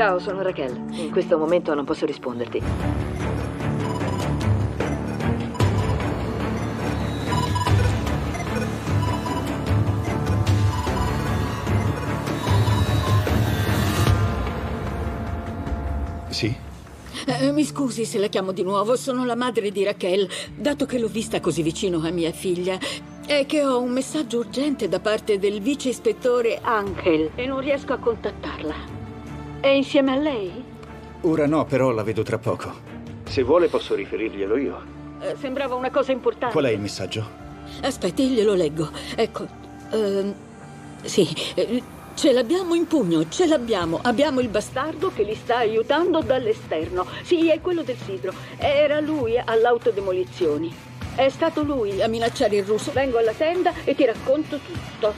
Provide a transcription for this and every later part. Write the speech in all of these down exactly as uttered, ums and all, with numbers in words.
Ciao, sono Raquel. In questo momento non posso risponderti. Sì? Eh, mi scusi se la chiamo di nuovo, sono la madre di Raquel. Dato che l'ho vista così vicino a mia figlia, è che ho un messaggio urgente da parte del vice ispettore Angel e non riesco a contattarla. È insieme a lei? Ora no, però la vedo tra poco. Se vuole posso riferirglielo io. Eh, sembrava una cosa importante. Qual è il messaggio? Aspetti, glielo leggo. Ecco, uh, sì, ce l'abbiamo in pugno, ce l'abbiamo. Abbiamo il bastardo che li sta aiutando dall'esterno. Sì, è quello del sidro. Era lui all'autodemolizioni. È stato lui a minacciare il russo. Vengo alla tenda e ti racconto tutto.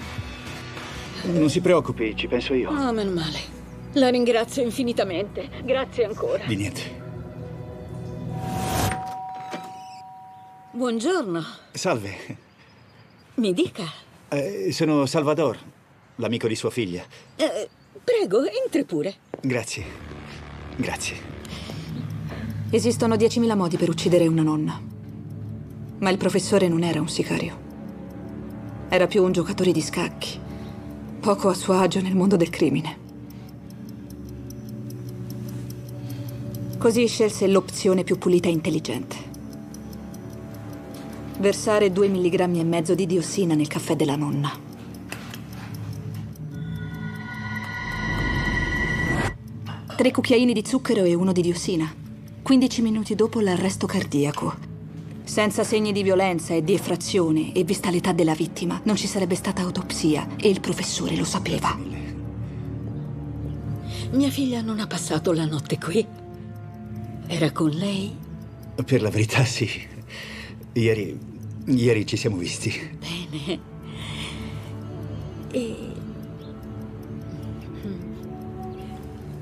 Non si preoccupi, ci penso io. Ah, meno male. La ringrazio infinitamente. Grazie ancora. Di niente. Buongiorno. Salve. Mi dica. Eh, sono Salvador, l'amico di sua figlia. Eh, prego, entri pure. Grazie. Grazie. Esistono diecimila modi per uccidere una nonna. Ma il professore non era un sicario. Era più un giocatore di scacchi, poco a suo agio nel mondo del crimine. Così scelse l'opzione più pulita e intelligente. Versare due milligrammi e mezzo di diossina nel caffè della nonna. Tre cucchiaini di zucchero e uno di diossina. quindici minuti dopo l'arresto cardiaco. Senza segni di violenza e di effrazione e vista l'età della vittima, non ci sarebbe stata autopsia e il professore lo sapeva. Mia figlia non ha passato la notte qui. Era con lei? Per la verità, sì. Ieri, ieri ci siamo visti. Bene. E...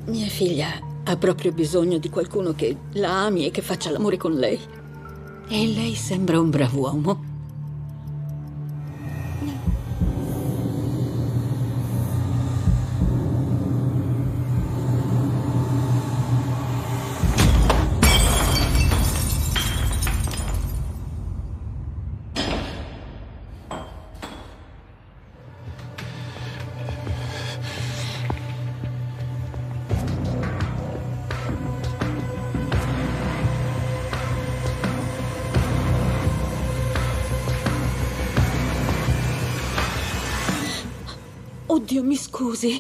mia figlia ha proprio bisogno di qualcuno che la ami e che faccia l'amore con lei. E lei sembra un bravo uomo. Oddio, mi scusi,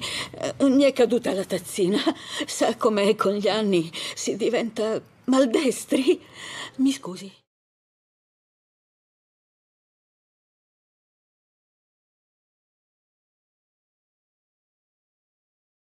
mi è caduta la tazzina. Sa com'è con gli anni, si diventa maldestri. Mi scusi.